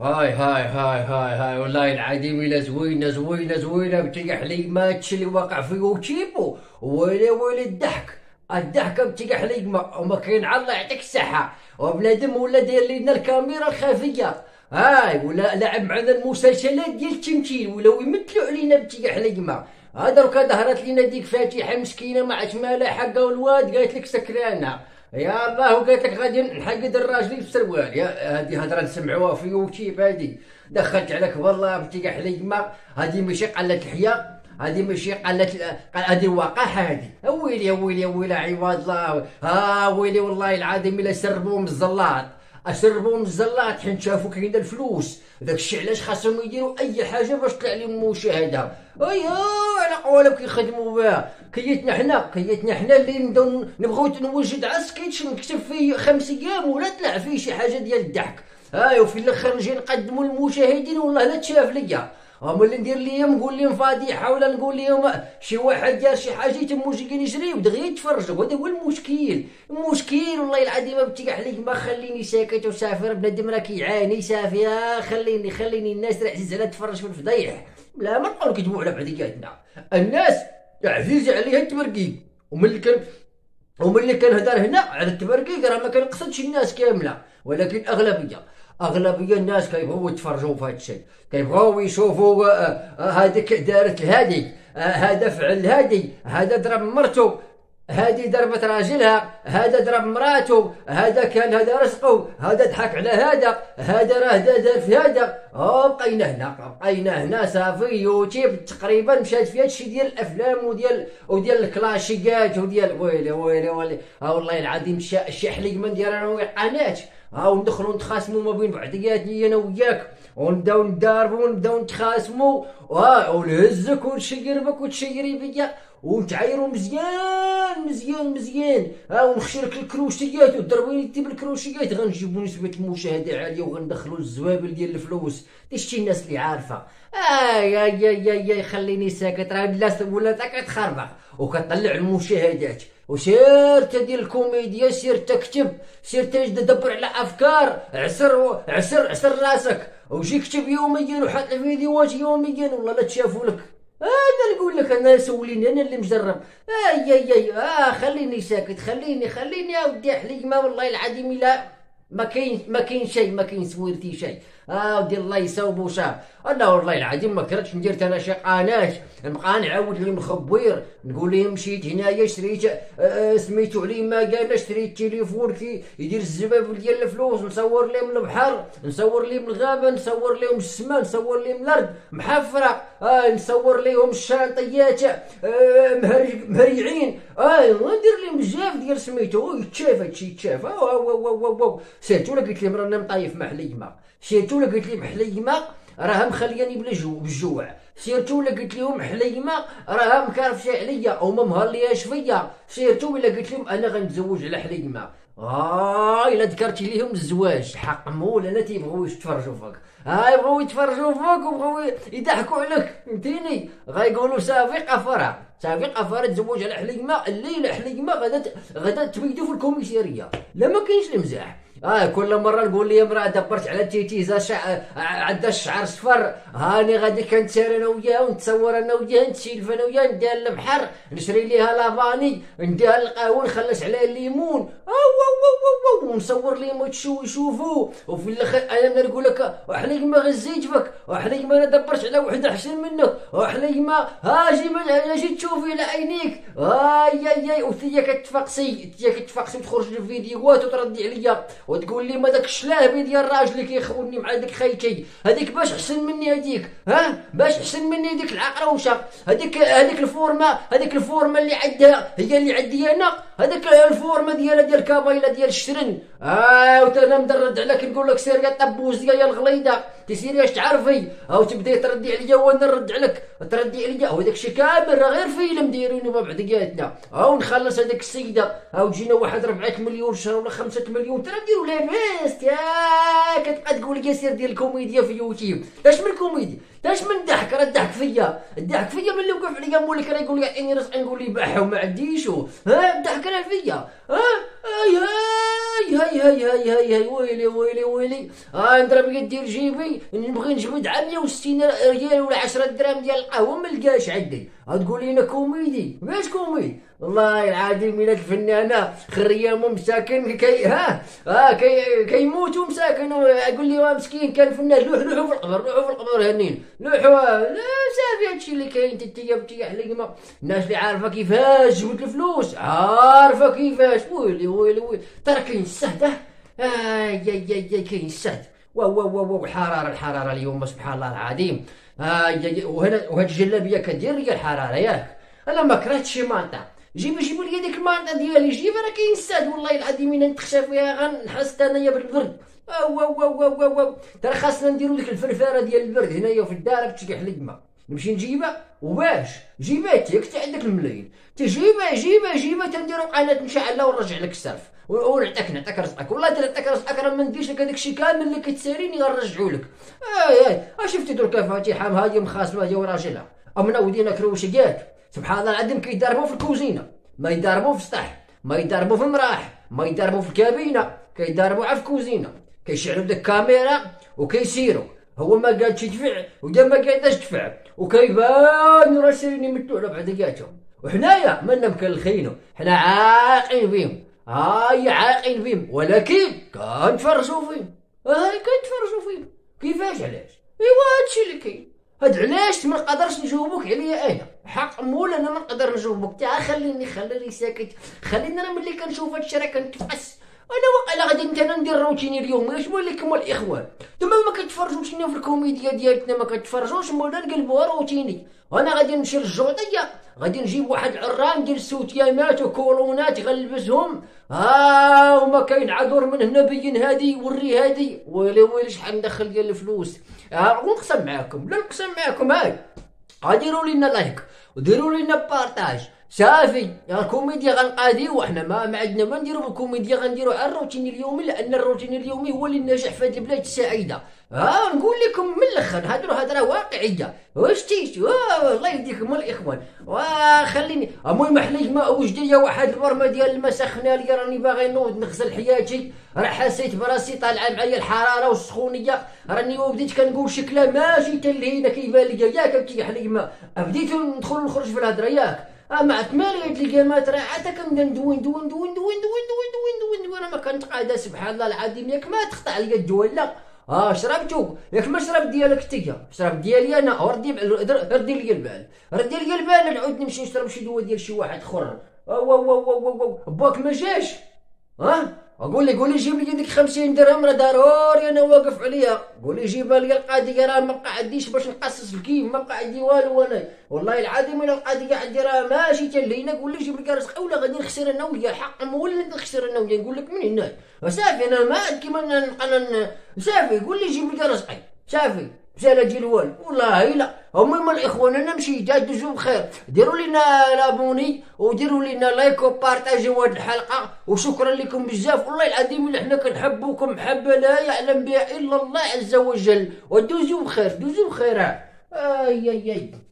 هاي هاي هاي هاي هاي والله العظيم الا زوينه زوينه زوينه بتيح لي ما هادشي اللي واقع في يوتيوب. ويلي ويلي الضحك الضحكه بتيح لي ما كاين عا الله يعطيك الصحه. وبنادم ولا داير لينا الكاميرا الخفيه هاي، ولا لعب معنا المسلسلات ديال التمثيل ولاو يمثلوا علينا بتيح لي ما ها. دركا ظهرت لينا ديك فاتحه مسكينه ما عادش مالها حقه، والواد قالت لك سكرانه يا الله، وقالت لك غادي نحقد الراجل في السروال. يا هذه هضره نسمعوها في يوتيوب، هذه دخلت عليك والله بتيح حلي ما. هذه ماشي قله الحياه، هذه ماشي قله، هذه الوقاحه هذه. ويلي ويلي ويلي عباد الله، ها ويلي والله العظيم الا سربوهم الزلاط، اسربوهم الزلاط حين شافوا كاين الفلوس. داكشي علاش خاصهم يديروا اي حاجه باش تطلع لهم المشاهده. ايوا على قولهم كيخدموا بها، كيتنا حنا اللي نبداو نبغيو نوجد عسكيتش نكتب فيه 5 ايام ولا طلع فيه شي حاجه ديال الضحك. ايوا وفي الاخر نجي نقدموا للمشاهدين والله لا تشاف ليا. هما اللي ندير ليهم نقول لهم فضيحه ولا نقول لهم شي واحد دار شي حاجه يتمو جي يجري ودغيا يتفرجوا. هذا هو المشكل والله العظيم بتيح لي ما خليني ساكت وسافر. بنادم راه كيعاني سافر، خليني الناس راه عزيز عليها تفرج في الفضيح. لا ما نبقاو نكذبوا على بعضياتنا، الناس عزيز عليها التبرقيق. وملي كنهضر هنا على التبرقيق راه ما كنقصدش الناس كامله، ولكن اغلبيه الناس كيبغيو يتفرجوا في هذا الشيء، كيبغيو يشوفوا هذيك دارت الهادي، هذا فعل هادي، هذا ضرب مرتو، هذه ضربت راجلها، هذا ضرب مراتو، هذا كان هذا رزقه، هذا ضحك على هذا راه دار في هذا. بقينا هنا صافي. يوتيوب تقريبا مشات في هادشي ديال الافلام وديال الكلاشيكات وديال ويلي ويلي ويلي. والله العظيم شي حليمه ندير انا ويا قناه، وندخلوا نتخاصموا ما بين بعضياتنا انا وياك، ونبداو نضاربوا ونبداو نتخاصموا ونهزك وشي قربك وشي قريبيا ونتعايروا مزيان مزيان مزيان. ونخشرك الكروشيات وضربيني انت بالكروشيات، غنجيبوا نسبه المشاهده عاليه وغندخلوا الزوابل ديال الفلوس. شتي الناس اللي عارفه يا يا يا يا خليني ساكت، راه الناس ولات كتخربق وكتطلع المشاهدات. وسير تدير الكوميديا، سير تكتب، سير تدبر على افكار، عسر راسك وجي كتب يوميا وحط الفيديوهات يوميا والله لا تشافوا لك. انا نقول لك انا سوليني، انا اللي مجرب. خليني ساكت، خليني اودي حلي ما والله العظيم الا ما كاين شيء، ما كاين سويرتي شيء. ودي الله يصاوب وشاف. انا والله العظيم ما كرهتش ندير انا شي قناه، نبقى نعاود لهم الخبير نقول لهم مشيت هنايا شريت سميتو عليه ما قالنا، شريت تليفون كي يدير الزباب ديال الفلوس، نصور لهم البحر، نصور لهم الغابه، نصور لهم السماء، نصور لهم الارض محفره، نصور لهم الشانطيات مهريعين، ندير لهم بزاف ديال سميتو يتشاف هادشي يتشاف. سيرتو لا قلت لهم رانا مطايف مع حليمه، سيرتو لا قلت لهم حليمه راها مخلياني بلا جو بالجوع، سيرتو لا قلت لهم حليمه راها مكرفشه عليا وما مهلياش فيا، سيرتو الا قلت لهم انا غنتزوج على حليمه. الا ذكرت ليهم الزواج حق مول انا تيبغيو يتفرجوا فيك، يبغيو يتفرجوا فيك وبغيو يضحكوا عليك فهمتيني. غايقولوا صافي قفره، صافي قفره تزوج على حليمه، الليله حليمه غدا تبيدو في الكوميساريه. لا ما كاينش المزاح. كل مره نقول لهم راه دبرت على تيتيزا عندها الشعر صفر، هاني غادي كنتسال انا وياها ونتصور انا وياها، نتسيلف انا وياها، نديها للبحر، نشري ليها لافاني، نديها للقهوه، نخلص عليها الليمون، ونصور لهم هادشي ويشوفوا. وفي الاخر انا نقول لك حليمه غزيتفك، حليمه انا دبرت على وحده احسن منك، حليمه اجي تشوفي على عينيك. وانتيا كتفقسي وتخرج الفيديوهات وتردي عليا وتقول لي ما داك الشلاهبي ديال الراجل اللي كيخوني مع ديك خيتي هذيك باش احسن مني هذيك، باش احسن مني هذيك العقروشه، هذيك الفورمه اللي عندها هي اللي عندي انا، هذيك الفورمه ديالها ديال الكابايله ديال الشرن. وانا مدرد عليك نقول لك سير يا الطبوزيه يا الغليظه تسيرياش تعرفي، تبداي تردي عليا وانا نرد عليك تردي عليا. هو داكشي كامل راه غير فيلم دايرينو مع بعضياتنا. ونخلص هذيك السيده، تجينا واحد 4 مليون شهر ولا 5 مليون نديرو لها ناس. كتبقى تقول لي سير دير الكوميديا في يوتيوب. لاش من كوميديا، لاش من الضحك، راه الضحك فيا ملي وقف عليا مولك راه يقول لي اني راسي، نقول لي باحه وما عنديش الضحك راه فيا. هاي هاي هاي هاي هاي هاي ويلي ويلي ويلي. نضرب يدي لجيبي نبغي نجبد على 160 ريال ولا 10 دراهم ديال القهوه ما نلقاهاش عندي. غتقولي لنا كوميدي، واش كوميدي؟ والله العظيم الا الفنانه خريامو مساكن كي كيموتوا مساكن. قول لي راه مسكين كان الفنان لوحو في القبر، لوحو في القبر هانين، لوحو صافي. هادشي اللي كاين تتيا بتيا حليمه. الناس اللي عارفه كيفاش جبت الفلوس، عارفه كيفاش. ويلي ويلي ويلي ترى كاين السهد. كاين السهد. واو الحراره، الحراره اليوم سبحان الله العظيم. وهاد الجلابيه كدير ليا الحراره ياك. انا ما كرهتش مانطا. جيبوا لي ديك المانطا ديالي، جيبها راه كاين الساد. والله العظيم الا نتخشى فيها غنحس انايا بالبرد. واو ترى خاصنا نديرو ديك الفرفاره ديال البرد هنايا في الدار بتشكي حليمه. نمشي نجيبها وباش جيبها تيك تاع داك الملايين، تجيبها جيبها تنديرو قناه مشعله ونرجع لك السرف ونعطيك رزقك. والله نعطيك رزقك، راه ما نديش لك هذاك الشيء كامل اللي كتساليني غنرجعو لك. شفتي دركا فاتحه هادي مخاصمه هي وراجلها، امنا ودينا كروشيات سبحان الله العظيم. كيضربوا في الكوزينه، ما يضربوا في السطح، ما يضربوا في المراح، ما يضربوا في الكابينه، كيضربوا عا في الكوزينه. كيشعلوا داك الكاميرا وكيسيروا، هو ما قادش يدفع ودا ما قاداش تدفع، وكيبان راه سيرين يمدوا على بعضياتهم. وحنايا مالنا مكلخينو، حنا عاقين بهم، هاي عاقين بهم، ولكن كنتفرجوا فيهم، هاي كنتفرجوا فيهم. كيفاش علاش؟ ايوا هادشي اللي كاين. هاد علاش ما نقدرش نجاوبك عليا انا، حق مولا انا ما نقدر نجاوبك. تاع خليني ساكت، خليني انا ملي كنشوف هادشي راه كنتفحس. انا غادي انا ندير روتيني اليومي. اش بان لكم الاخوان؟ تما ما كتفرجوش لينا في الكوميديا ديالتنا، ما كتفرجوش، مولا نقلبوها روتيني. انا غادي نمشي للجوطيه، غادي نجيب واحد العرام ديال السوتيامات وكولونات غنلبسهم، وما كاين عذر من هنا بين هادي وري هادي. ويلي ويلي شحال ندخل ديال الفلوس. ونقسم معاكم، لا نقسم معاكم، هاي غاديروا لينا لايك وديروا لينا بارطاج صافي. الكوميديا غنقاديو، وحنا ما عندنا ما نديرو بالكوميديا، غنديرو على الروتين اليومي، لان الروتين اليومي هو اللي نجح في هذه البلاد السعيده. نقول لكم من الاخر، هاد الهضره واقعيه. شتي الله يهديكم الاخوان. وخليني المهم حليت ما وجد ليا واحد البرمه ديال الماء سخنها ليا، راني باغي نوض نغسل حياتي. راه حسيت براسي طالعه معايا الحراره والسخونيه، راني بديت كنقول شي كلام ماشي تلهينا كيبان ليا ياك بتي حليمه. بديت ندخل ونخرج في الهضره ياك. مع تماليات الكامات راه عاد كنبدا ندوين وانا ما كنتقادى سبحان الله العظيم. ياك ما تقطع عليا الدوله. شربتو ياك ما شرب ديالك تيا، شرب ديالي انا. ردي ليا البال، ردي ليا البال، نعود نمشي نشرب شي دواء ديال شي واحد اخر. باك ما جاش. قول لي جيب لي ديك 50 درهم، راه ضروري انا واقف عليها. قول لي جيبها لي القضيه، راه ما بقى عنديش باش نقصص في الكيف، ما بقى عندي والو انا. والله العظيم الا القضيه عندي راه ماشي تلهينا. قول لي جيب لي رزق ولا غادي نخسر انا وياه، حق مولا نخسر انا وياه. نقول لك من هنا صافي، انا ما عاد كيما نبقى صافي. قول لي جيب لي رزقي صافي، مشى لا ديال والو والله لا. المهم الاخوان انا مشيت، دوزو بخير. ديروا لينا لابوني وديروا لينا لايك وبارطاجيو هاد الحلقه، وشكرا لكم بزاف والله العظيم. اللي حنا كنحبوكم محبه لا يعلم بها الا الله عز وجل. ودوزو بخير، دوزو بخير.